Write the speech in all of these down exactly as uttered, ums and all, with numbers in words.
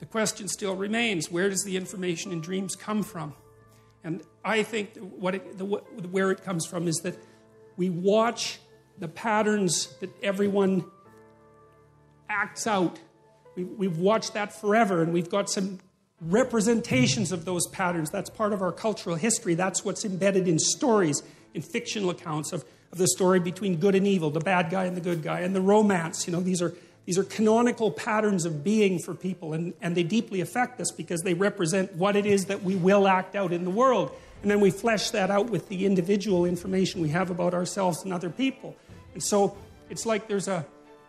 the question still remains, where does the information in dreams come from? And I think what it, the, where it comes from is that we watch the patterns that everyone acts out. We, we've watched that forever, and we've got some representations of those patterns. That's part of our cultural history. That's what's embedded in stories, in fictional accounts of, of the story between good and evil, the bad guy and the good guy, and the romance. You know, these are, these are canonical patterns of being for people, and, and they deeply affect us because they represent what it is that we will act out in the world. And then we flesh that out with the individual information we have about ourselves and other people. And so it's like there's a,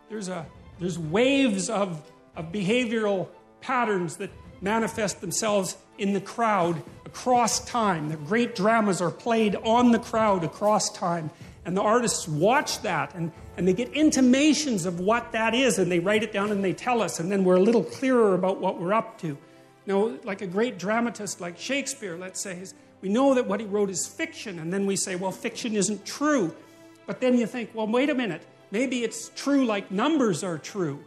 there's a, there's waves of, of behavioral patterns that manifest themselves in the crowd across time. The great dramas are played on the crowd across time. And the artists watch that, and, and they get intimations of what that is, and they write it down and they tell us, and then we're a little clearer about what we're up to. Now, like a great dramatist like Shakespeare, let's say, is, we know that what he wrote is fiction, and then we say, well, fiction isn't true. But then you think, well, wait a minute, maybe it's true like numbers are true.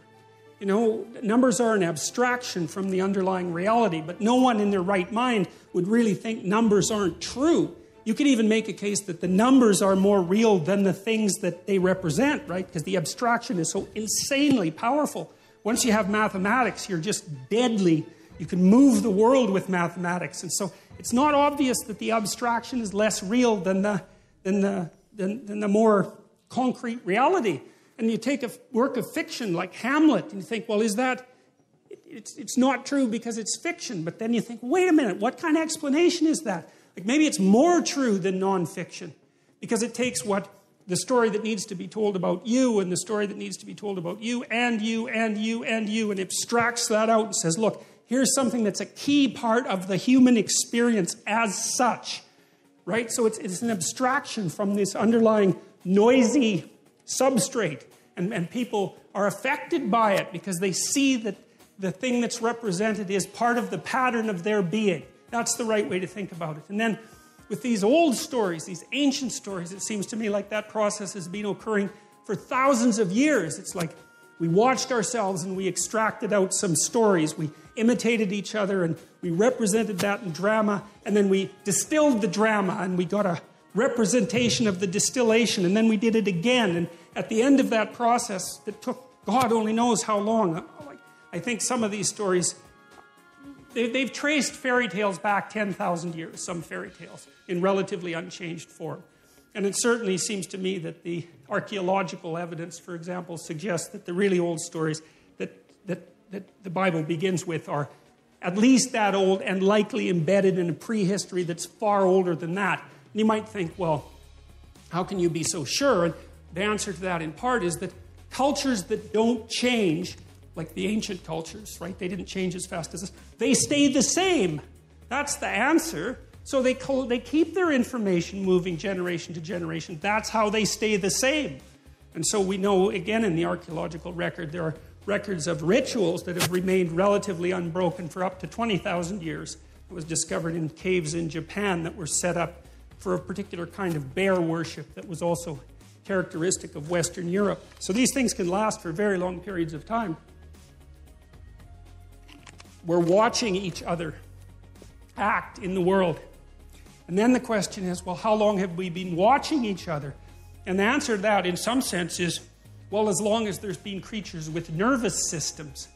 You know, numbers are an abstraction from the underlying reality, but no one in their right mind would really think numbers aren't true. You could even make a case that the numbers are more real than the things that they represent, right? Because the abstraction is so insanely powerful. Once you have mathematics, you're just deadly. You can move the world with mathematics. And so it's not obvious that the abstraction is less real than the, than the, than, than the more concrete reality. And you take a work of fiction like Hamlet, and you think, well, is that... It's, it's not true because it's fiction. But then you think, wait a minute, what kind of explanation is that? Like maybe it's more true than nonfiction, because it takes what the story that needs to be told about you and the story that needs to be told about you and you and you and you and abstracts that out and says, look, here's something that's a key part of the human experience as such, right? So it's, it's an abstraction from this underlying noisy substrate, and, and people are affected by it because they see that the thing that's represented is part of the pattern of their being. That's the right way to think about it. And then with these old stories, these ancient stories, it seems to me like that process has been occurring for thousands of years. It's like we watched ourselves and we extracted out some stories. We imitated each other and we represented that in drama. And then we distilled the drama and we got a representation of the distillation. And then we did it again. And at the end of that process that took God only knows how long, I think some of these stories... They've traced fairy tales back ten thousand years, some fairy tales, in relatively unchanged form. And it certainly seems to me that the archaeological evidence, for example, suggests that the really old stories that, that, that the Bible begins with are at least that old and likely embedded in a prehistory that's far older than that. And you might think, well, how can you be so sure? And the answer to that in part is that cultures that don't change, like the ancient cultures, right? They didn't change as fast as us. They stay the same. That's the answer. So they, they keep their information moving generation to generation. That's how they stay the same. And so we know, again, in the archaeological record, there are records of rituals that have remained relatively unbroken for up to twenty thousand years. It was discovered in caves in Japan that were set up for a particular kind of bear worship that was also characteristic of Western Europe. So these things can last for very long periods of time. We're watching each other act in the world. And then the question is, well, how long have we been watching each other? And the answer to that, in some sense, is, well, as long as there's been creatures with nervous systems.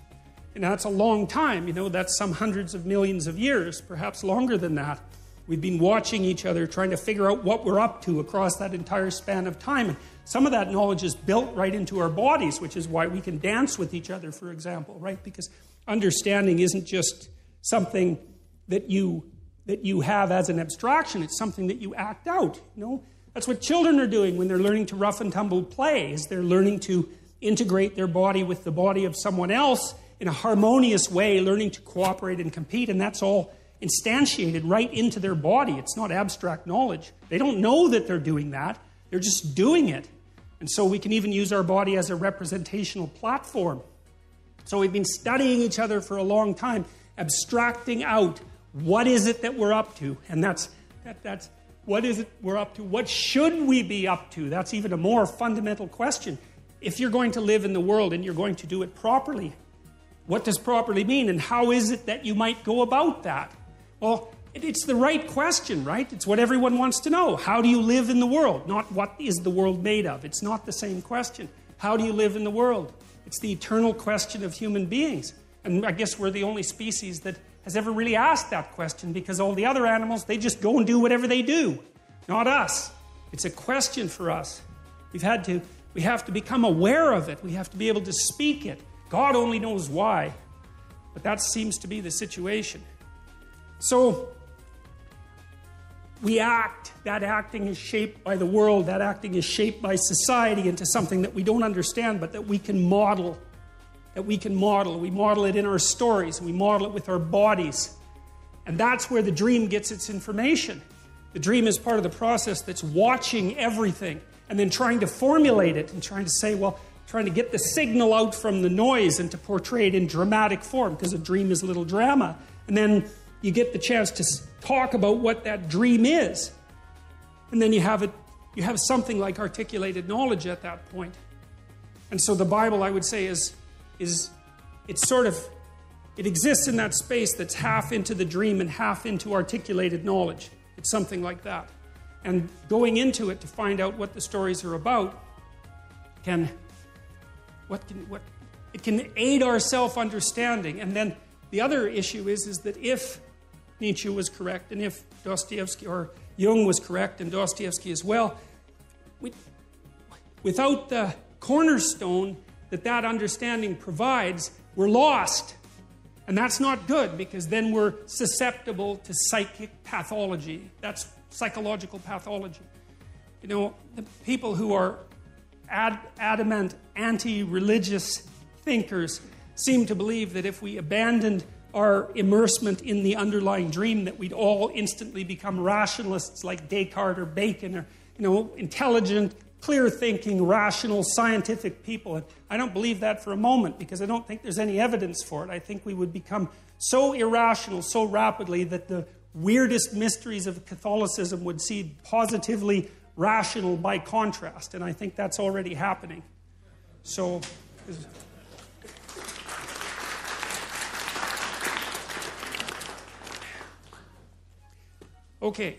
And that's a long time, you know, that's some hundreds of millions of years, perhaps longer than that. We've been watching each other, trying to figure out what we're up to across that entire span of time. And some of that knowledge is built right into our bodies, which is why we can dance with each other, for example, right? Because understanding isn't just something that you, that you have as an abstraction. It's something that you act out, you know? That's what children are doing when they're learning to rough and tumble play, is they're learning to integrate their body with the body of someone else in a harmonious way, learning to cooperate and compete, and that's all instantiated right into their body. It's not abstract knowledge. They don't know that they're doing that. They're just doing it. And so we can even use our body as a representational platform. So we've been studying each other for a long time, abstracting out what is it that we're up to. And that's, that, that's what is it we're up to? What should we be up to? That's even a more fundamental question. If you're going to live in the world and you're going to do it properly, what does properly mean, and how is it that you might go about that? Well, it's the right question, right? It's what everyone wants to know. How do you live in the world? Not what is the world made of. It's not the same question. How do you live in the world? It's the eternal question of human beings. And I guess we're the only species that has ever really asked that question, because all the other animals, they just go and do whatever they do. Not us. It's a question for us. We've had to, we have to become aware of it. We have to be able to speak it. God only knows why. But that seems to be the situation. So, we act. That acting is shaped by the world. That acting is shaped by society into something that we don't understand, but that we can model. That we can model. We model it in our stories. We model it with our bodies. And that's where the dream gets its information. The dream is part of the process that's watching everything and then trying to formulate it and trying to say, well, trying to get the signal out from the noise and to portray it in dramatic form, because a dream is a little drama. And then you get the chance to talk about what that dream is. And then you have it, you have something like articulated knowledge at that point. And so the Bible, I would say, is, is it's sort of, it exists in that space that's half into the dream and half into articulated knowledge. It's something like that. And going into it to find out what the stories are about can, what can, what, it can aid our self-understanding. And then the other issue is, is that if Nietzsche was correct, and if Dostoevsky or Jung was correct, and Dostoevsky as well, we, without the cornerstone that that understanding provides, we're lost. And that's not good, because then we're susceptible to psychic pathology. That's psychological pathology. You know, the people who are ad adamant anti-religious thinkers seem to believe that if we abandoned our immersement in the underlying dream, that we'd all instantly become rationalists like Descartes or Bacon, or, you know, intelligent, clear-thinking, rational, scientific people. And I don't believe that for a moment, because I don't think there's any evidence for it. I think we would become so irrational so rapidly that the weirdest mysteries of Catholicism would seem positively rational by contrast, and I think that's already happening. So... Okay.